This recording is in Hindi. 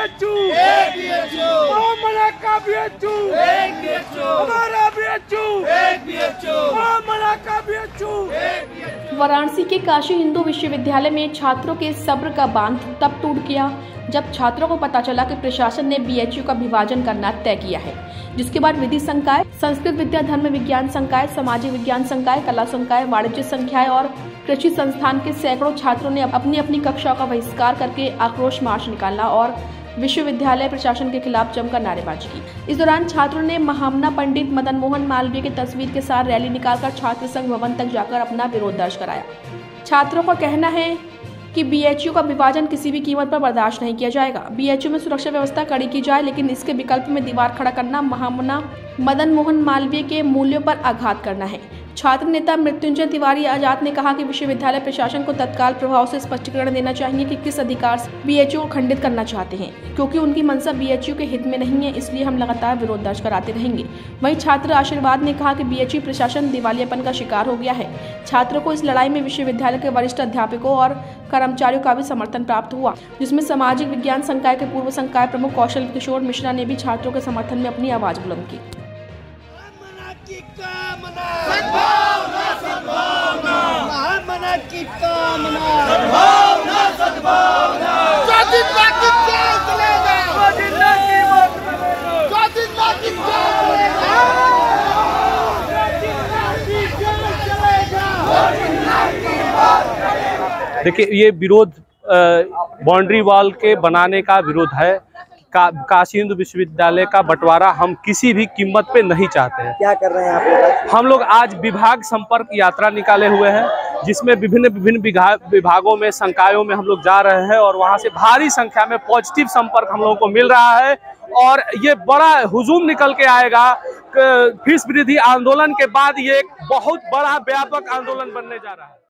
BHU, एक BHU, महामना का BHU, एक BHU, हमारा BHU, एक BHU, महामना का BHU, एक BHU। वाराणसी के काशी हिंदू विश्वविद्यालय में छात्रों के सब्र का बांध तब टूट गया जब छात्रों को पता चला कि प्रशासन ने BHU का विभाजन करना तय किया है, जिसके बाद विधि संकाय, संस्कृत विद्या धर्म विज्ञान संकाय, सामाजिक विज्ञान संकाय, कला संकाय, वाणिज्य संकाय और कृषि संस्थान के सैकड़ों छात्रों ने अपनी अपनी कक्षाओं का बहिष्कार करके आक्रोश मार्च निकाला और विश्वविद्यालय प्रशासन के खिलाफ जमकर नारेबाजी की। इस दौरान छात्रों ने महामना पंडित मदन मोहन मालवीय की तस्वीर के साथ रैली निकालकर छात्र संघ भवन तक जाकर अपना विरोध दर्ज कराया। छात्रों का कहना है कि BHU का विभाजन किसी भी कीमत पर बर्दाश्त नहीं किया जाएगा। BHU में सुरक्षा व्यवस्था कड़ी की जाए, लेकिन इसके विकल्प में दीवार खड़ा करना महामना मदन मोहन मालवीय के मूल्यों पर आघात करना है। छात्र नेता मृत्युंजय तिवारी आजाद ने कहा कि विश्वविद्यालय प्रशासन को तत्काल प्रभाव से स्पष्टीकरण देना चाहिए कि किस अधिकार से BHU को खंडित करना चाहते हैं, क्योंकि उनकी मंशा BHU के हित में नहीं है, इसलिए हम लगातार विरोध दर्ज कराते रहेंगे। वहीं छात्र आशीर्वाद ने कहा कि BHU प्रशासन दिवालियापन का शिकार हो गया है। छात्रों को इस लड़ाई में विश्वविद्यालय के वरिष्ठ अध्यापकों और कर्मचारियों का भी समर्थन प्राप्त हुआ, जिसमें सामाजिक विज्ञान संकाय के पूर्व संकाय प्रमुख कौशल किशोर मिश्रा ने भी छात्रों के समर्थन में अपनी आवाज बुलंद की। महामना की कामना सद्भावना सद्भावना स्वाधीनता की जय चलेगा, स्वाधीनता की मौत मिलेगा, स्वाधीनता की जय चलेगा, स्वाधीनता की जय चलेगा, स्वाधीनता की मौत मिलेगा। देखिए, ये विरोध बाउंड्री वॉल के बनाने का विरोध है। काशी हिंदू विश्वविद्यालय का बंटवारा हम किसी भी कीमत पे नहीं चाहते हैं। क्या कर रहे हैं आप लोग? हम लोग आज विभाग संपर्क यात्रा निकाले हुए हैं, जिसमें विभिन्न विभागों में, संकायों में हम लोग जा रहे हैं और वहां से भारी संख्या में पॉजिटिव संपर्क हम लोगों को मिल रहा है और ये बड़ा हुजूम निकल के आएगा। फीस वृद्धि आंदोलन के बाद ये एक बहुत बड़ा व्यापक आंदोलन बनने जा रहा है।